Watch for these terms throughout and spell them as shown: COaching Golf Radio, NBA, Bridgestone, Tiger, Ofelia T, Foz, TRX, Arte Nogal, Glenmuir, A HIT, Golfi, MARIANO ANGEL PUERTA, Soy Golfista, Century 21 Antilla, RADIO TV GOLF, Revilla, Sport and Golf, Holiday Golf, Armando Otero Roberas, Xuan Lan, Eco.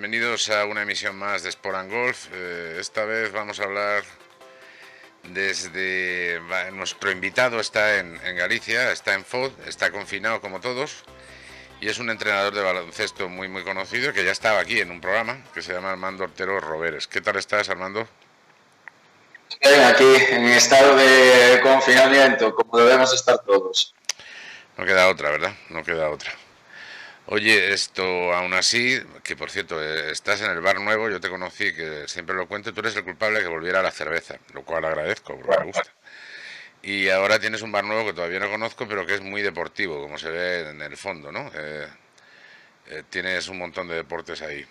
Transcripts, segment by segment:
Bienvenidos a una emisión más de Sport and Golf. Esta vez vamos a hablar desde... Nuestro invitado está en Galicia, está en Foz, está confinado como todos y es un entrenador de baloncesto muy conocido que ya estaba aquí en un programa que se llama Armando Otero Roberas. ¿Qué tal estás, Armando? Bien, aquí en estado de confinamiento, como debemos estar todos. No queda otra, ¿verdad? No queda otra. Oye, esto aún así, que por cierto, estás en el bar nuevo, yo te conocí, que siempre lo cuento, tú eres el culpable de que volviera a la cerveza, lo cual agradezco, porque me gusta. Y ahora tienes un bar nuevo que todavía no conozco, pero que es muy deportivo, como se ve en el fondo, ¿no? Tienes un montón de deportes ahí.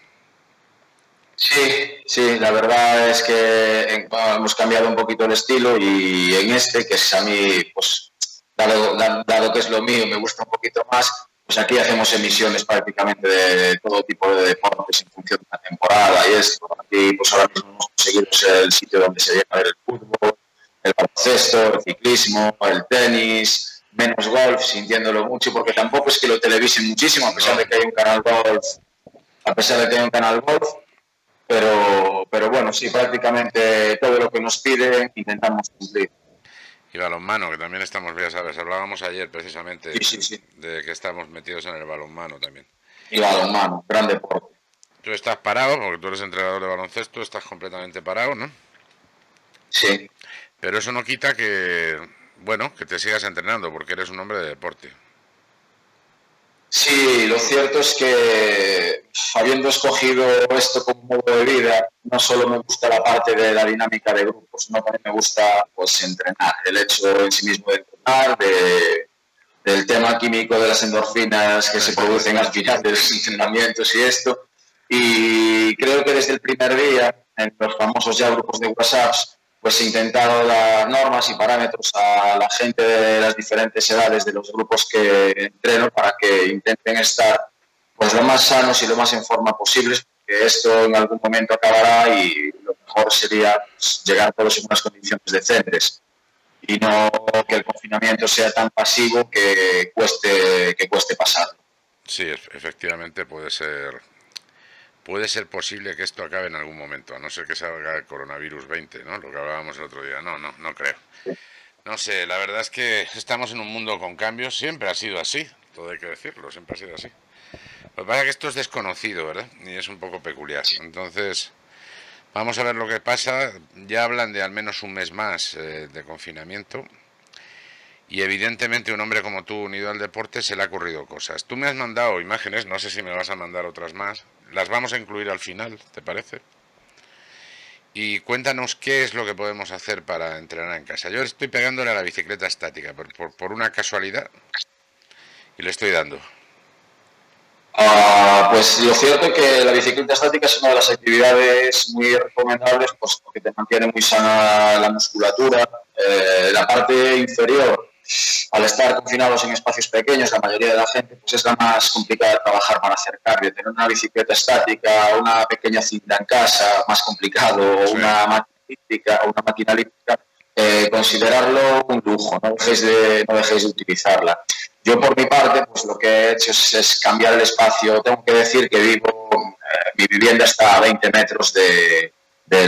Sí, la verdad es que hemos cambiado un poquito el estilo y en este, que es a mí, pues, dado que es lo mío, me gusta un poquito más. Pues aquí hacemos emisiones prácticamente de todo tipo de deportes en función de la temporada y esto. Aquí pues ahora mismo hemos conseguido el sitio donde se llega a ver el fútbol, el baloncesto, el ciclismo, el tenis, menos golf, sintiéndolo mucho, porque tampoco es que lo televisen muchísimo, a pesar de que hay un canal golf, pero bueno, sí, prácticamente todo lo que nos piden intentamos cumplir. Y balonmano, que también estamos, ya sabes, hablábamos ayer precisamente de que estamos metidos en el balonmano también. Y balonmano, gran deporte. Tú estás parado, porque tú eres entrenador de baloncesto, estás completamente parado, ¿no? Sí. Pero eso no quita que, bueno, que te sigas entrenando, porque eres un hombre de deporte. Sí, lo cierto es que habiendo escogido esto como modo de vida, no solo me gusta la parte de la dinámica de grupos, no, también me gusta pues entrenar, el hecho en sí mismo de entrenar, del tema químico de las endorfinas que se producen al final de los entrenamientos y esto. Y creo que desde el primer día, en los famosos ya grupos de WhatsApp, pues he intentado dar normas y parámetros a la gente de las diferentes edades de los grupos que entreno para que intenten estar pues lo más sanos y lo más en forma posibles, porque esto en algún momento acabará y lo mejor sería pues llegar todos en unas condiciones decentes y no que el confinamiento sea tan pasivo que cueste pasarlo. Sí, efectivamente puede ser posible que esto acabe en algún momento, a no ser que salga el coronavirus 20, ¿no? Lo que hablábamos el otro día. No creo. No sé, la verdad es que estamos en un mundo con cambios, siempre ha sido así, todo hay que decirlo, siempre ha sido así. Lo que pasa es que esto es desconocido, ¿verdad? Y es un poco peculiar. Entonces, vamos a ver lo que pasa. Ya hablan de al menos un mes más de confinamiento. Y evidentemente un hombre como tú, unido al deporte, se le ha ocurrido cosas. Tú me has mandado imágenes, no sé si me vas a mandar otras más. Las vamos a incluir al final, ¿te parece? Y cuéntanos qué es lo que podemos hacer para entrenar en casa. Yo estoy pegándole a la bicicleta estática por una casualidad y le estoy dando. Pues lo cierto es que la bicicleta estática es una de las actividades muy recomendables, pues porque te mantiene muy sana la musculatura, la parte inferior. Al estar confinados en espacios pequeños, la mayoría de la gente pues es la más complicada de trabajar para hacer cambio. Tener una bicicleta estática, una pequeña cinta en casa, más complicado, o una máquina elíptica, considerarlo un lujo, no dejéis de utilizarla. Yo por mi parte, pues lo que he hecho es cambiar el espacio. Tengo que decir que vivo, mi vivienda está a 20 metros de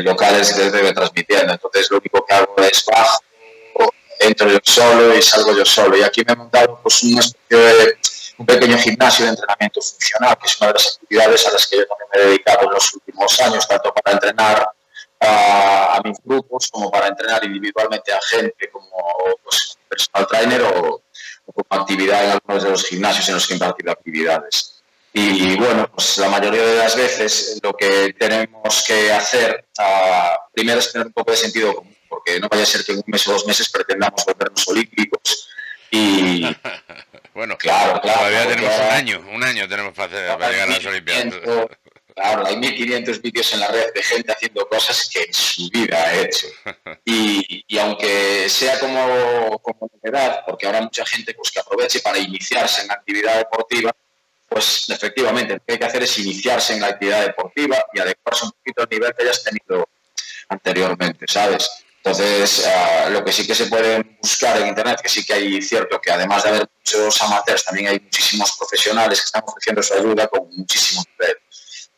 locales que estoy transmitiendo, entonces lo único que hago es bajo. Entro yo solo y salgo yo solo. Y aquí me he montado pues un pequeño gimnasio de entrenamiento funcional, que es una de las actividades a las que yo también me he dedicado en los últimos años, tanto para entrenar a mis grupos como para entrenar individualmente a gente como pues, personal trainer o como actividad en algunos de los gimnasios en los que he impartido actividades. Y bueno, pues la mayoría de las veces lo que tenemos que hacer primero es tener un poco de sentido común, porque no vaya a ser que en un mes o dos meses pretendamos volvernos olímpicos y... Bueno, claro, todavía tenemos un año tenemos para llegar a las Olimpiadas. Claro, hay 1500 vídeos en la red de gente haciendo cosas que en su vida ha hecho. Y aunque sea como novedad, porque habrá mucha gente pues, que aproveche para iniciarse en la actividad deportiva, pues efectivamente lo que hay que hacer es iniciarse en la actividad deportiva y adecuarse un poquito al nivel que hayas tenido anteriormente, ¿sabes? Entonces, lo que sí que se puede buscar en Internet, que sí que hay cierto que además de haber muchos amateurs, también hay muchísimos profesionales que están ofreciendo su ayuda con muchísimo nivel.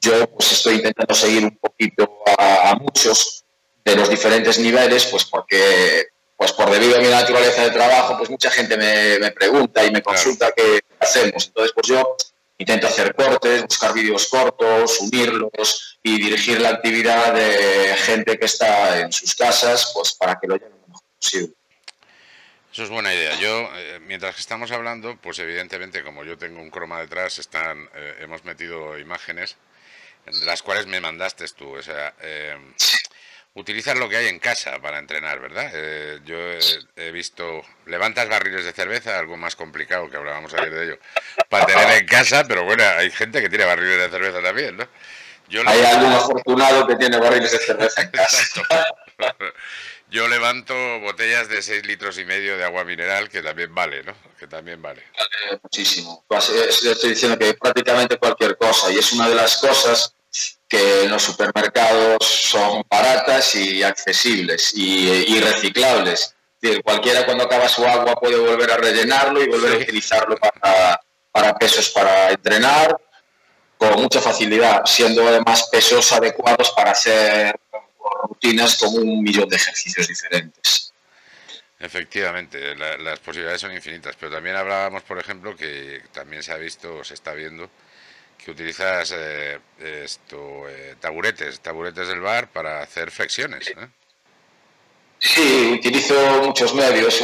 Yo pues estoy intentando seguir un poquito a muchos de los diferentes niveles, pues porque, pues por debido a mi naturaleza de trabajo, pues mucha gente me pregunta y me consulta qué hacemos. Entonces, pues yo intento hacer cortes, buscar vídeos cortos, unirlos y dirigir la actividad de gente que está en sus casas, pues para que lo lleven lo mejor posible. Eso es buena idea. Yo, mientras que estamos hablando, pues evidentemente, como yo tengo un croma detrás, están, hemos metido imágenes, de las cuales me mandaste tú. O sea, utilizas lo que hay en casa para entrenar, ¿verdad? Yo he visto... Levantas barriles de cerveza, algo más complicado que hablábamos ayer de ello, para tener en casa, pero bueno, hay gente que tiene barriles de cerveza también, ¿no? Yo hay algún afortunado que tiene barriles de cerveza en casa. Yo levanto botellas de 6,5 litros de agua mineral, que también vale, ¿no? Que también vale. Vale muchísimo. Pues, estoy diciendo que prácticamente cualquier cosa, y es una de las cosas que en los supermercados son baratas y accesibles y reciclables. Es decir, cualquiera cuando acaba su agua puede volver a rellenarlo y volver a utilizarlo para pesos para entrenar con mucha facilidad, siendo además pesos adecuados para hacer rutinas con 1.000.000 de ejercicios diferentes. Efectivamente, las posibilidades son infinitas, pero también hablábamos, por ejemplo, que también se ha visto, o se está viendo, que utilizas taburetes del bar para hacer flexiones, ¿eh? Sí, utilizo muchos medios.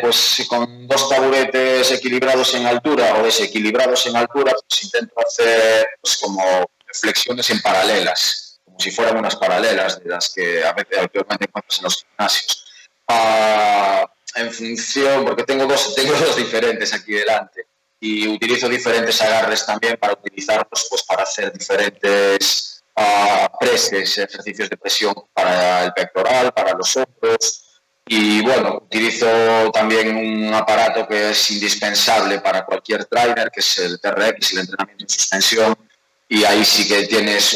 Pues con dos taburetes equilibrados en altura o desequilibrados en altura, pues intento hacer pues, como flexiones en paralelas, como si fueran unas paralelas de las que a veces encuentras en los gimnasios. En función, porque tengo dos diferentes aquí delante. Y utilizo diferentes agarres también para utilizarlos pues, para hacer diferentes preses, ejercicios de presión para el pectoral, para los hombros. Y bueno, utilizo también un aparato que es indispensable para cualquier trainer, que es el TRX, el entrenamiento en suspensión. Y ahí sí que tienes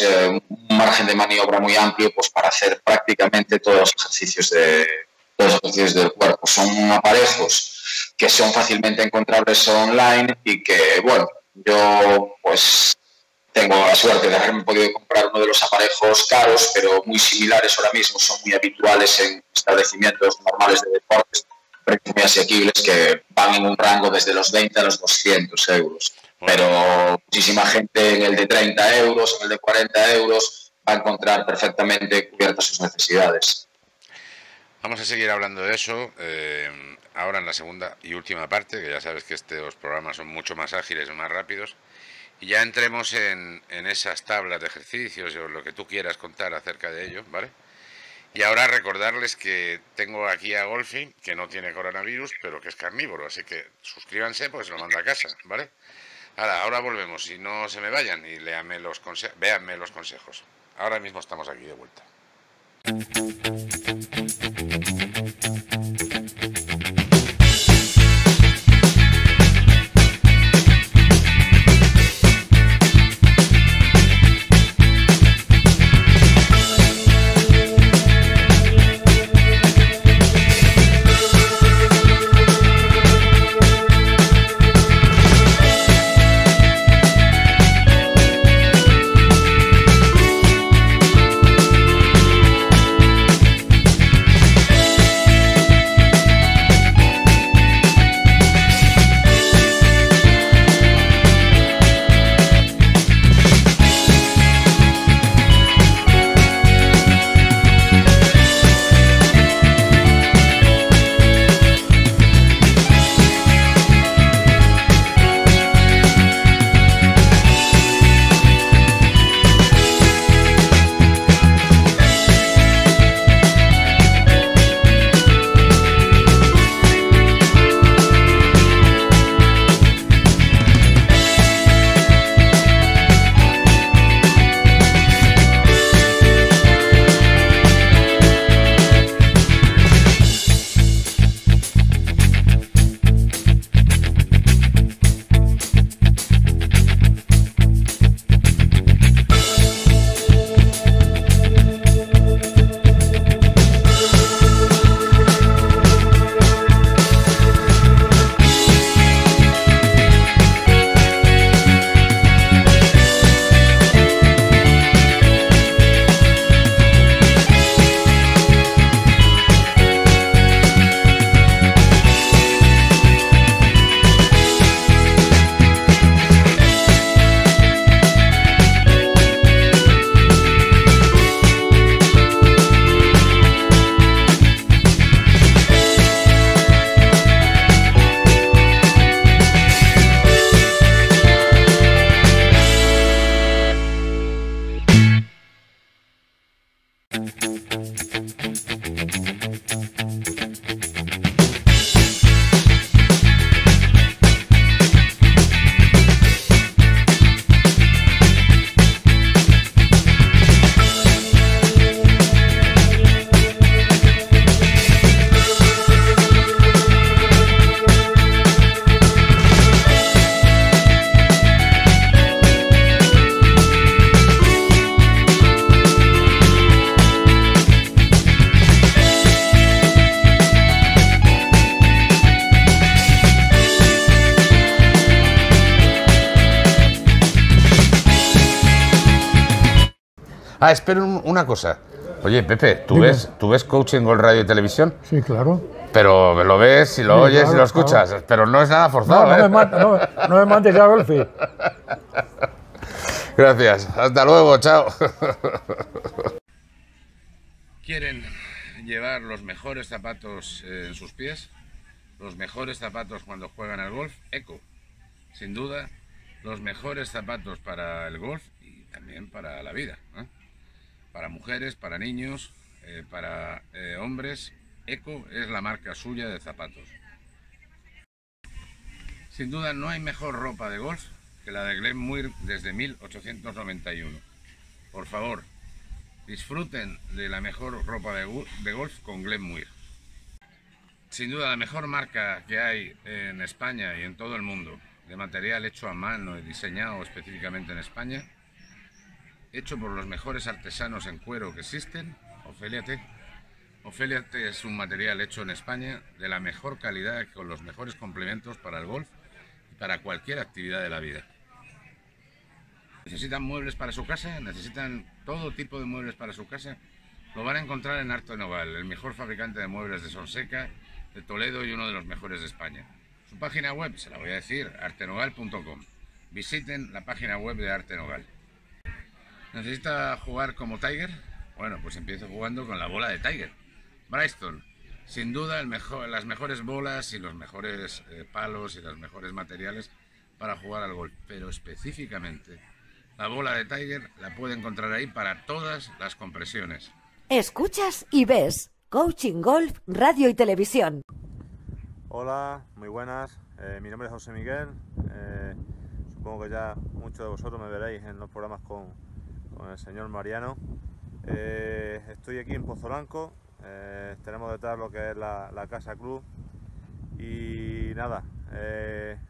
un margen de maniobra muy amplio pues, para hacer prácticamente todos los ejercicios del cuerpo. Son aparejos que son fácilmente encontrables online y que, bueno, yo pues tengo la suerte de haberme podido comprar uno de los aparejos caros, pero muy similares ahora mismo, son muy habituales en establecimientos normales de deportes, precios muy asequibles que van en un rango desde los 20 a los 200 euros. Pero muchísima gente en el de 30 euros, en el de 40 euros, va a encontrar perfectamente cubiertas sus necesidades. Vamos a seguir hablando de eso. Ahora en la segunda y última parte, que ya sabes que estos programas son mucho más ágiles y más rápidos, y ya entremos en esas tablas de ejercicios o lo que tú quieras contar acerca de ello, ¿vale? Y ahora recordarles que tengo aquí a Golfi, que no tiene coronavirus, pero que es carnívoro, así que suscríbanse porque se lo manda a casa, ¿vale? Ahora volvemos y no se me vayan y véanme los consejos. Ahora mismo estamos aquí de vuelta. Ah, espera una cosa. Oye, Pepe, ¿tú ves Coaching Golf Radio y Televisión? Sí, claro. Pero lo ves y lo oyes y lo escuchas. Claro. Pero no es nada forzado. No, no me mates a golfe. Gracias. Hasta luego. Chao. ¿Quieren llevar los mejores zapatos en sus pies? Los mejores zapatos cuando juegan al golf. Eco. Sin duda, los mejores zapatos para el golf y también para la vida, ¿eh? Para mujeres, para niños, para hombres, Eco es la marca suya de zapatos. Sin duda no hay mejor ropa de golf que la de Glenmuir desde 1891. Por favor, disfruten de la mejor ropa de golf con Glenmuir. Sin duda la mejor marca que hay en España y en todo el mundo, de material hecho a mano y diseñado específicamente en España, hecho por los mejores artesanos en cuero que existen, Ofelia T. Ofelia T es un material hecho en España de la mejor calidad, con los mejores complementos para el golf y para cualquier actividad de la vida. ¿Necesitan muebles para su casa? ¿Necesitan todo tipo de muebles para su casa? Lo van a encontrar en Arte Nogal, el mejor fabricante de muebles de Sonseca, de Toledo y uno de los mejores de España. Su página web, se la voy a decir, artenogal.com. Visiten la página web de Arte Nogal. ¿Necesita jugar como Tiger? Bueno, pues empiezo jugando con la bola de Tiger. Bridgestone, sin duda las mejores bolas y los mejores palos y los mejores materiales para jugar al golf. Pero específicamente, la bola de Tiger la puede encontrar ahí para todas las compresiones. Escuchas y ves Coaching Golf, Radio y Televisión. Hola, muy buenas. Mi nombre es José Miguel. Supongo que ya muchos de vosotros me veréis en los programas con el señor Mariano. Estoy aquí en Pozolanco, tenemos detrás lo que es la Casa Club y nada,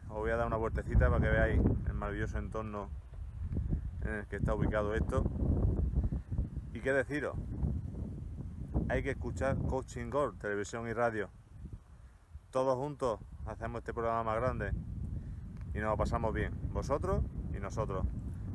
os voy a dar una vueltecita para que veáis el maravilloso entorno en el que está ubicado esto. Y qué deciros, hay que escuchar Coaching Golf, televisión y radio. Todos juntos hacemos este programa más grande y nos lo pasamos bien, vosotros y nosotros.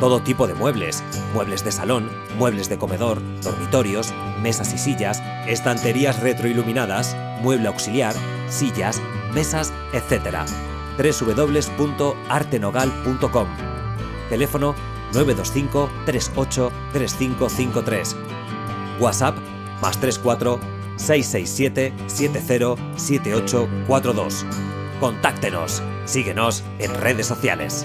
Todo tipo de muebles, muebles de salón, muebles de comedor, dormitorios, mesas y sillas, estanterías retroiluminadas, mueble auxiliar, sillas, mesas, etc. www.artenogal.com. Teléfono 925 38 3553. WhatsApp +34 667 70 7842. Contáctenos. Síguenos en redes sociales.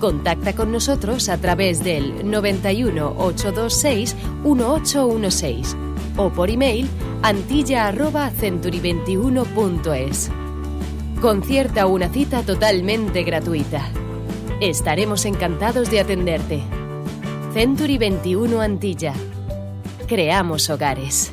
Contacta con nosotros a través del 91 826 1816 o por email antilla@century21.es. Concierta una cita totalmente gratuita. Estaremos encantados de atenderte. Century 21 Antilla. Creamos hogares.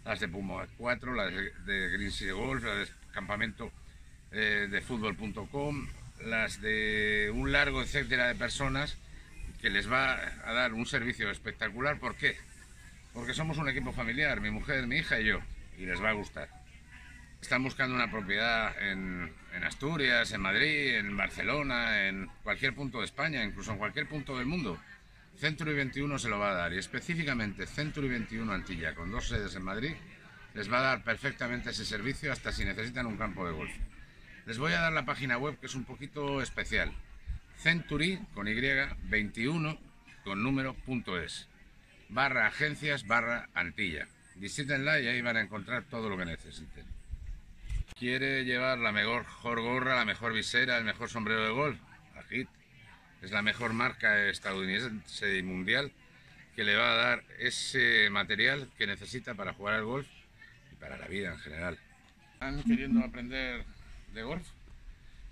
las de Puma 4, las de Green City Golf, las de campamento de fútbol.com, las de un largo etcétera de personas que les va a dar un servicio espectacular. ¿Por qué? Porque somos un equipo familiar, mi mujer, mi hija y yo, y les va a gustar. Están buscando una propiedad en Asturias, en Madrid, en Barcelona, en cualquier punto de España, incluso en cualquier punto del mundo. Century 21 se lo va a dar, y específicamente Century 21 Antilla, con dos sedes en Madrid, les va a dar perfectamente ese servicio, hasta si necesitan un campo de golf. Les voy a dar la página web, que es un poquito especial. Century, con Y, 21, con número.es, /agencias/Antilla. Visítenla y ahí van a encontrar todo lo que necesiten. ¿Quiere llevar la mejor gorra, la mejor visera, el mejor sombrero de golf? A HIT. Es la mejor marca estadounidense y mundial que le va a dar ese material que necesita para jugar al golf y para la vida en general. ¿Están queriendo aprender de golf?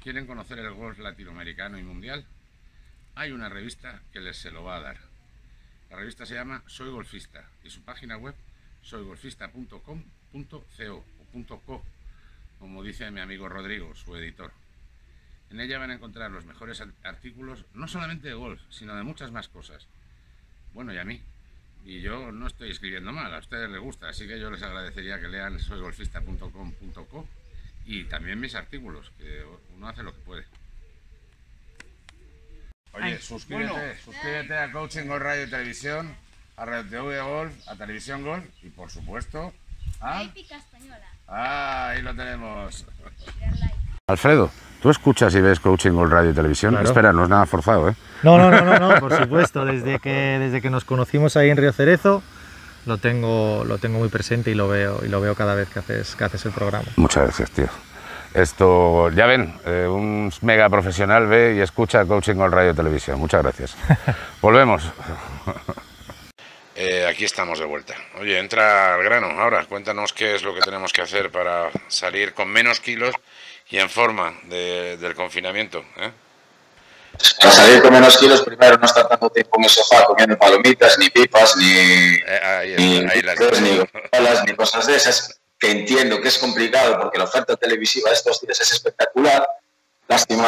¿Quieren conocer el golf latinoamericano y mundial? Hay una revista que les se lo va a dar. La revista se llama Soy Golfista y su página web soygolfista.com.co o .co, como dice mi amigo Rodrigo, su editor. En ella van a encontrar los mejores artículos, no solamente de golf, sino de muchas más cosas. Bueno, y a mí. Y yo no estoy escribiendo mal, a ustedes les gusta, así que yo les agradecería que lean soygolfista.com.co y también mis artículos, que uno hace lo que puede. Oye, suscríbete a Coaching Golf Radio y Televisión, a Radio TV Golf, a Televisión Golf y, por supuesto, a... Épica Española. Ah, ahí lo tenemos. Alfredo, ¿tú escuchas y ves Coaching Golf Radio y Televisión? Claro. Espera, no es nada forzado, ¿eh? No, por supuesto. Desde que nos conocimos ahí en Río Cerezo, lo tengo muy presente y lo veo cada vez que haces el programa. Muchas gracias, tío. Esto, ya ven, un mega profesional ve y escucha Coaching Golf Radio y Televisión. Muchas gracias. Volvemos. Aquí estamos de vuelta. Oye, entra al grano. Ahora, cuéntanos qué es lo que tenemos que hacer para salir con menos kilos y en forma del confinamiento, ¿eh? Para salir con menos kilos, primero no estar tanto tiempo en el sofá comiendo palomitas, ni pipas, ni cosas de esas, que entiendo que es complicado porque la oferta televisiva de estos días es espectacular. Lástima,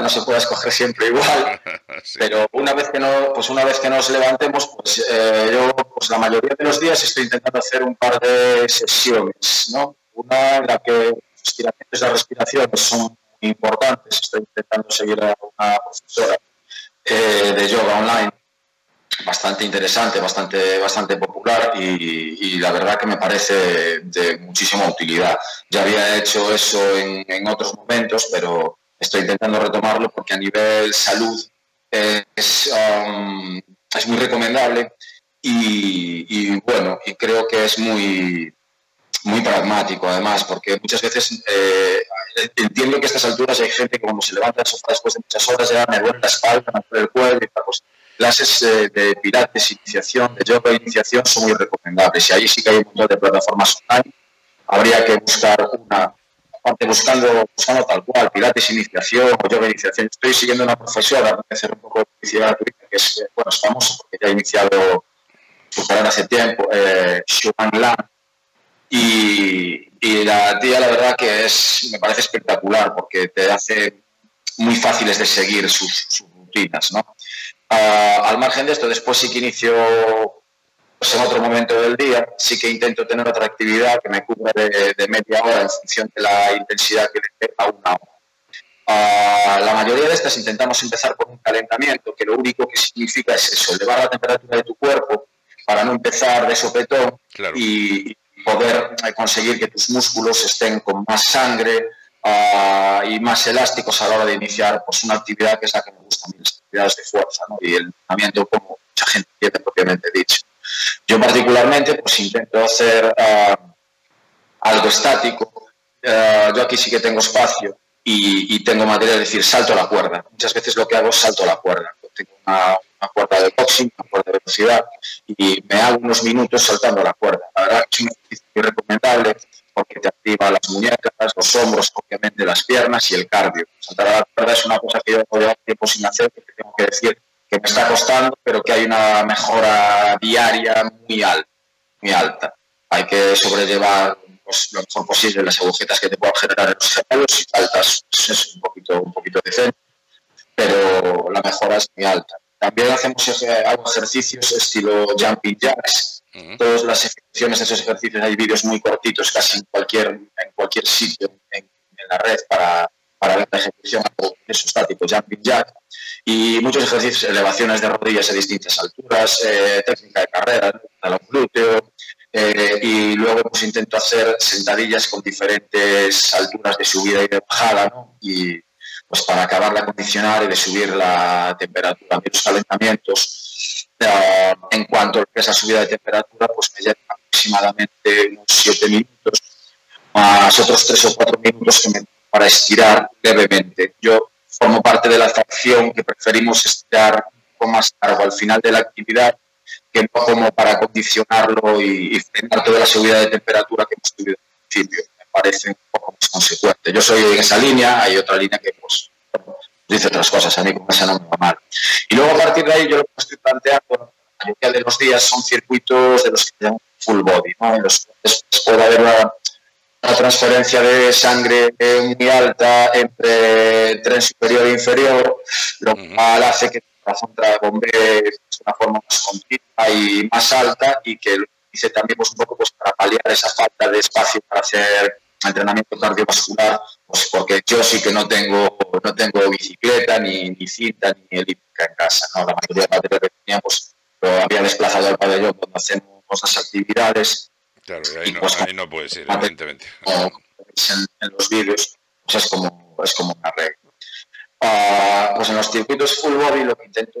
no se puede escoger siempre igual, sí. Pero una vez que nos levantemos, pues yo pues la mayoría de los días estoy intentando hacer un par de sesiones, ¿no? Una en la que los estiramientos de la respiración son importantes. Estoy intentando seguir a una profesora de yoga online, bastante interesante, bastante popular y la verdad que me parece de muchísima utilidad. Ya había hecho eso en otros momentos, pero estoy intentando retomarlo porque a nivel salud es muy recomendable y bueno, y creo que es muy pragmático, además, porque muchas veces entiendo que a estas alturas hay gente que cuando se levanta del sofá después de muchas horas ya me duele la espalda, me duele el cuello y tal, pues, clases de pilates, iniciación, de yoga, iniciación son muy recomendables y ahí sí que hay un montón de plataformas online. Habría que buscar una, aparte buscando tal cual, pilates, iniciación o yoga, iniciación. Estoy siguiendo una profesora, voy a hacer un poco de publicidad, que es, bueno, es famosa porque ya ha iniciado su carrera hace tiempo, Xuan Lan. Y la tía, la verdad que me parece espectacular porque te hace muy fáciles de seguir sus rutinas, ¿no? Al margen de esto, después sí que inicio pues, en otro momento del día, sí que intento tener otra actividad que me cubra de media hora en función de la intensidad que le dé a una hora. La mayoría de estas intentamos empezar por un calentamiento, que lo único que significa es eso, elevar la temperatura de tu cuerpo para no empezar de sopetón, claro, y poder conseguir que tus músculos estén con más sangre y más elásticos a la hora de iniciar pues una actividad que es la que me gusta a mí, las actividades de fuerza, ¿no? Y el entrenamiento, como mucha gente tiene propiamente dicho. Yo particularmente pues intento hacer algo estático. Yo aquí sí que tengo espacio y tengo materia de decir salto a la cuerda. Muchas veces lo que hago es salto a la cuerda. Tengo una cuerda de boxing, una cuerda de velocidad, y me hago unos minutos saltando a la cuerda. La verdad que es un ejercicio muy recomendable porque te activa las muñecas, los hombros, obviamente las piernas y el cardio. Saltar a la cuerda es una cosa que yo he llevado tiempo sin hacer, que tengo que decir que me está costando, pero que hay una mejora diaria muy alta. Hay que sobrellevar pues lo mejor posible las agujetas que te puedan generar en los gemelos, y saltas pues es un poquito decente, pero la mejora es muy alta. También hacemos ejercicios estilo jumping jacks. Todas las ejecuciones de esos ejercicios, hay vídeos muy cortitos casi en cualquier sitio en la red para ver la ejecución de esos estáticos, jumping jack, y muchos ejercicios, elevaciones de rodillas a distintas alturas, técnica de carrera, talón glúteo, y luego pues intento hacer sentadillas con diferentes alturas de subida y de bajada, ¿no? Y pues para acabarla de condicionar y de subir la temperatura. Mis calentamientos, en cuanto a esa subida de temperatura, pues me lleva aproximadamente unos 7 minutos, más otros 3 o 4 minutos que me para estirar levemente. Yo formo parte de la facción que preferimos estirar un poco más largo al final de la actividad, que no como para condicionarlo y frenar toda la subida de temperatura que hemos tenido al principio. Me parece un poco más consecuente. Yo soy en esa línea, hay otra línea que pues dice otras cosas, a mí con esa no me va mal. Y luego a partir de ahí yo lo que estoy planteando, la mayoría de los días son circuitos de los que llaman full body, ¿no? En los cuales puede haber una transferencia de sangre muy alta entre tren superior e inferior, lo cual hace que el corazón bombee de una forma más continua y más alta, y que lo hice también pues, un poco pues, para paliar esa falta de espacio para hacer entrenamiento cardiovascular, pues porque yo sí que no tengo bicicleta, ni cinta, ni elíptica en casa, ¿no? La mayoría de la materia que tenía pues, lo había desplazado al pabellón cuando hacemos las actividades. Claro, ahí no puedes ir, evidentemente. En los vídeos pues es como una regla. Pues en los circuitos full body lo que intento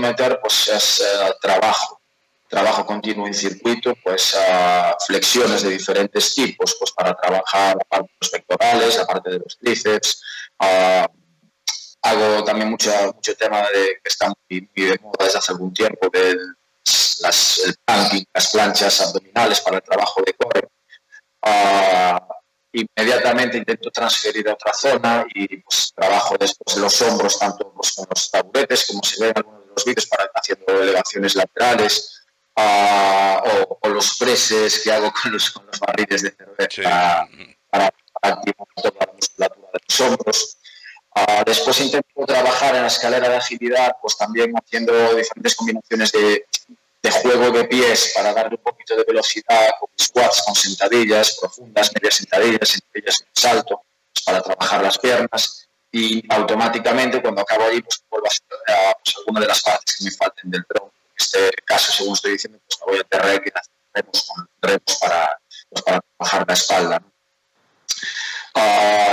meter pues es trabajo continuo en circuito, pues flexiones de diferentes tipos, pues para trabajar la parte de los pectorales, la parte de los tríceps. Hago también mucho tema que está muy de moda desde hace algún tiempo, el planking, las planchas abdominales para el trabajo de core. Inmediatamente intento transferir a otra zona y pues, trabajo después los hombros, tanto pues, con los taburetes, como se ve en algunos de los vídeos, haciendo elevaciones laterales, o los preses que hago con los barriles de cerveza, sí, para activar toda la musculatura de los hombros. Después intento trabajar en la escalera de agilidad, pues también haciendo diferentes combinaciones de juego de pies para darle un poquito de velocidad, con squats, con sentadillas profundas, medias sentadillas en salto, pues para trabajar las piernas, y automáticamente cuando acabo ahí, pues vuelvo a hacer pues, alguna de las partes que me falten del tronco. En este caso, según estoy diciendo, pues la voy a TRX, hacemos con remos para trabajar la espalda, ¿no?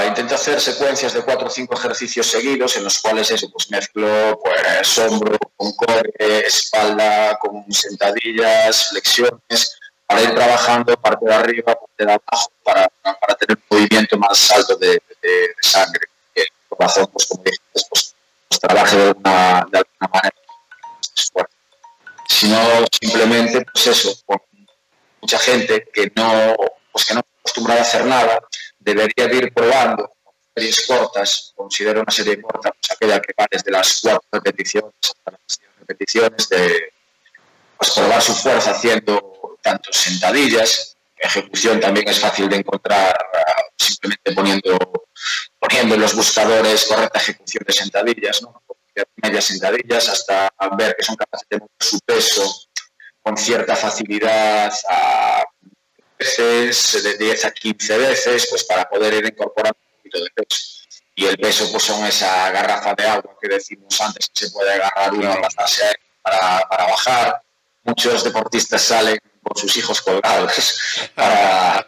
Intento hacer secuencias de 4 o 5 ejercicios seguidos en los cuales eso, pues mezclo pues, hombro con core, espalda con sentadillas, flexiones, para ir trabajando parte de arriba, parte de abajo, para tener un movimiento más alto de sangre, que el corazón, pues, como dije, pues trabaje de alguna manera. Si no, simplemente, pues eso, pues, mucha gente que no está acostumbrada a hacer nada, debería de ir probando series cortas. Considero una serie corta pues, aquella que va desde las 4 repeticiones hasta las 10 repeticiones, de pues, probar su fuerza haciendo tantos sentadillas. Ejecución también es fácil de encontrar, simplemente poniendo en los buscadores correcta ejecución de sentadillas, ¿no? Medias sentadillas, hasta ver que son capaces de mover su peso con cierta facilidad a veces, de 10 a 15 veces, pues para poder ir incorporando un poquito de peso. y el peso pues son esas garrafas de agua que decimos antes, que se puede agarrar uno en la base para bajar. Muchos deportistas salen con sus hijos colgados para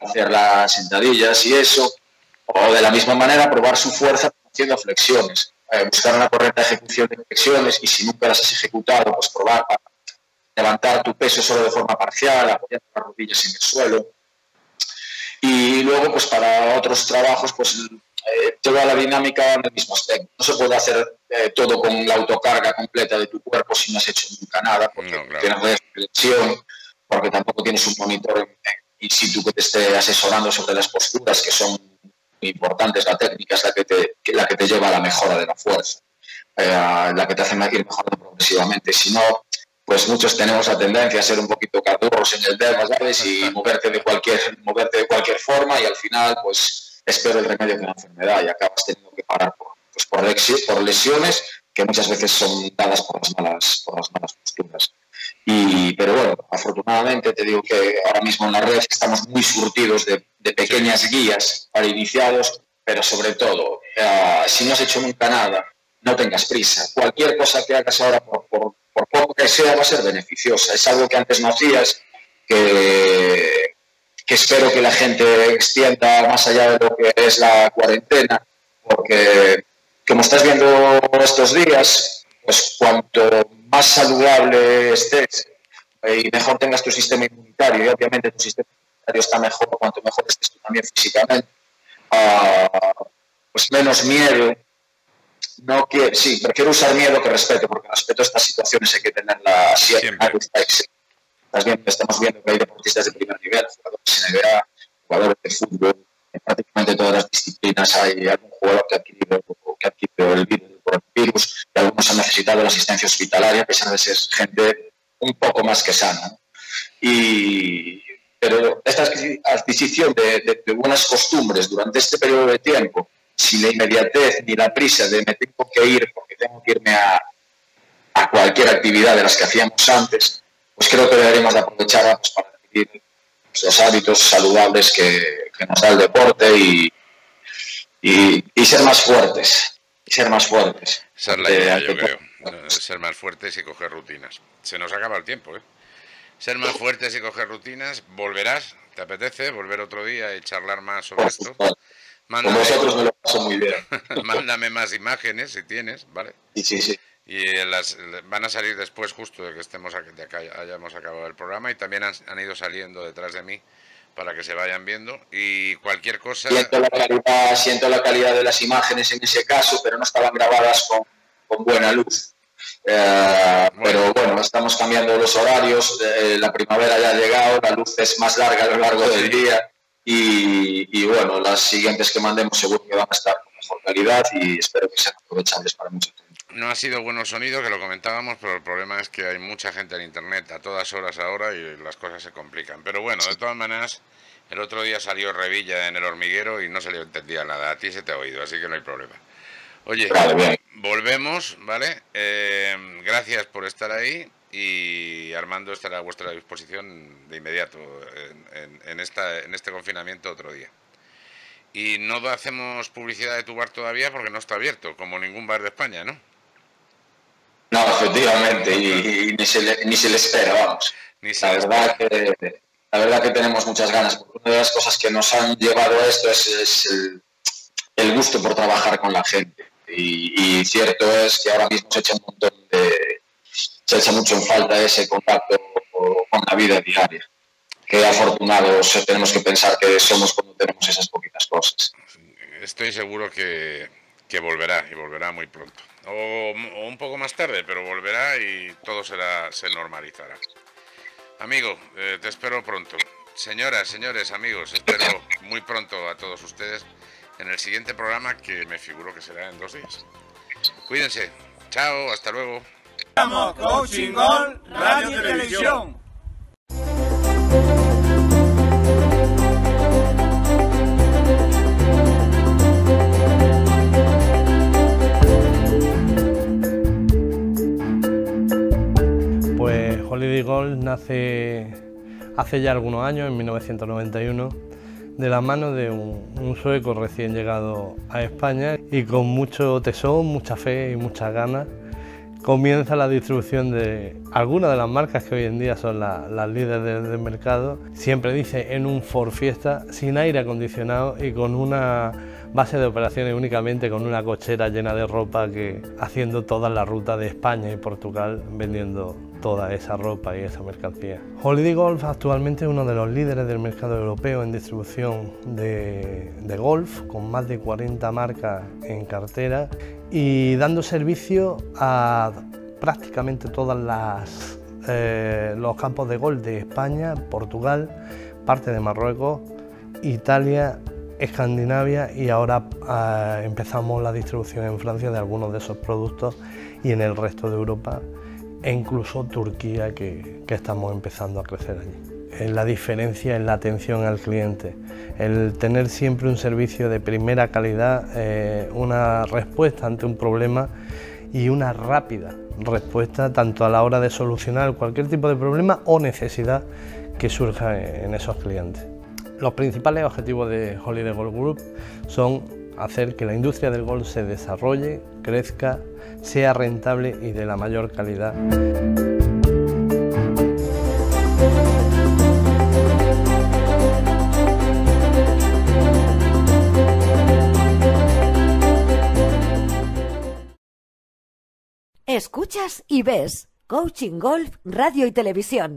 hacer las sentadillas y eso. O de la misma manera probar su fuerza haciendo flexiones, buscar una correcta ejecución de flexiones, y si nunca las has ejecutado, pues probar para levantar tu peso solo de forma parcial, apoyar las rodillas en el suelo. Y luego, pues para otros trabajos, pues toda la dinámica en el mismo aspecto. No se puede hacer todo con la autocarga completa de tu cuerpo si no has hecho nunca nada, porque no, claro, tienes redes de flexión, porque tampoco tienes un monitor in situ que te esté asesorando sobre las posturas, que son muy importantes. La técnica es la que te lleva a la mejora de la fuerza, la que te hace ir mejorando progresivamente. Si no, pues muchos tenemos la tendencia a ser un poquito cadurros en el tema, ¿sabes? Y moverte de cualquier forma, y al final, pues, es peor el remedio que la enfermedad, y acabas teniendo que parar por lesiones que muchas veces son dadas por las malas posturas. Pero bueno, afortunadamente te digo que ahora mismo en la red estamos muy surtidos de pequeñas guías para iniciados, pero sobre todo, si no has hecho nunca nada, no tengas prisa. Cualquier cosa que hagas ahora, por poco que sea, va a ser beneficiosa. Es algo que antes no hacías, que espero que la gente extienda más allá de lo que es la cuarentena, porque como estás viendo estos días, pues cuanto más saludable estés y mejor tengas tu sistema inmunitario, y obviamente tu sistema inmunitario está mejor cuanto mejor estés tú también físicamente, pues menos miedo. No quiero, sí, prefiero usar miedo que respeto, porque respeto a estas situaciones hay que tenerla siempre. Estamos viendo que hay deportistas de primer nivel, jugadores de NBA, jugadores de fútbol, en prácticamente todas las disciplinas hay algún jugador que ha adquirido el virus, y algunos han necesitado la asistencia hospitalaria, a pesar de ser gente un poco más que sana. Pero esta adquisición de buenas costumbres durante este periodo de tiempo, sin la inmediatez ni la prisa de me tengo que ir porque tengo que irme a cualquier actividad de las que hacíamos antes, pues creo que deberíamos de aprovecharla, pues, para adquirir los hábitos saludables que nos da el deporte y ser más fuertes. Esa es la idea, yo creo. Ser más fuertes y coger rutinas. Se nos acaba el tiempo, ¿eh? Ser más fuertes y coger rutinas. ¿Volverás? ¿Te apetece volver otro día y charlar más sobre esto? Mándame, como vosotros me lo paso muy bien. Mándame más imágenes si tienes, ¿vale? Sí. Y las van a salir después, justo de que estemos aquí, de que hayamos acabado el programa, y también han ido saliendo detrás de mí para que se vayan viendo. Y cualquier cosa... Siento la calidad de las imágenes en ese caso, pero no estaban grabadas con buena luz. Pero bueno, estamos cambiando los horarios, la primavera ya ha llegado, la luz es más larga a lo largo del día. Y bueno, las siguientes que mandemos seguro que van a estar con mejor calidad, y espero que sean aprovechables para mucho tiempo. No ha sido buenos sonidos, que lo comentábamos, pero el problema es que hay mucha gente en internet a todas horas ahora y las cosas se complican. Pero bueno, de todas maneras, el otro día salió Revilla en El Hormiguero y no se le entendía nada. A ti se te ha oído, así que no hay problema. Oye, vale, volvemos, ¿vale? Gracias por estar ahí. Y Armando estará a vuestra disposición de inmediato en este confinamiento otro día. Y no hacemos publicidad de tu bar todavía porque no está abierto, como ningún bar de España, ¿no? No, efectivamente, y ni se le espera, vamos. La verdad que tenemos muchas ganas, porque una de las cosas que nos han llevado a esto es el gusto por trabajar con la gente. Y cierto es que ahora mismo se echa mucho en falta ese contacto con la vida diaria. Qué afortunados tenemos que pensar que somos cuando tenemos esas poquitas cosas. Estoy seguro que volverá, y volverá muy pronto. O un poco más tarde, pero volverá y todo se normalizará. Amigo, te espero pronto. Señoras, señores, amigos, espero muy pronto a todos ustedes en el siguiente programa, que me figuro que será en 2 días. Cuídense. Chao, hasta luego. Vamos, Coaching Golf, Radio y Televisión. Pues Holiday Golf nace hace ya algunos años, en 1991, de la mano de un sueco recién llegado a España, y con mucho tesón, mucha fe y muchas ganas comienza la distribución de algunas de las marcas que hoy en día son las líderes del mercado. Siempre dice en un Ford Fiesta sin aire acondicionado y con una base de operaciones únicamente con una cochera llena de ropa, que haciendo toda la ruta de España y Portugal vendiendo toda esa ropa y esa mercancía. Holiday Golf actualmente es uno de los líderes del mercado europeo en distribución de golf, con más de 40 marcas en cartera y dando servicio a prácticamente todas los campos de golf de España, Portugal, parte de Marruecos, Italia, Escandinavia, y ahora empezamos la distribución en Francia de algunos de esos productos y en el resto de Europa e incluso Turquía, que estamos empezando a crecer allí. La diferencia en la atención al cliente, el tener siempre un servicio de primera calidad, una respuesta ante un problema y una rápida respuesta tanto a la hora de solucionar cualquier tipo de problema o necesidad que surja en esos clientes. Los principales objetivos de Holiday Golf Group son hacer que la industria del golf se desarrolle, crezca, sea rentable y de la mayor calidad. Escuchas y ves Coaching Golf Radio y Televisión.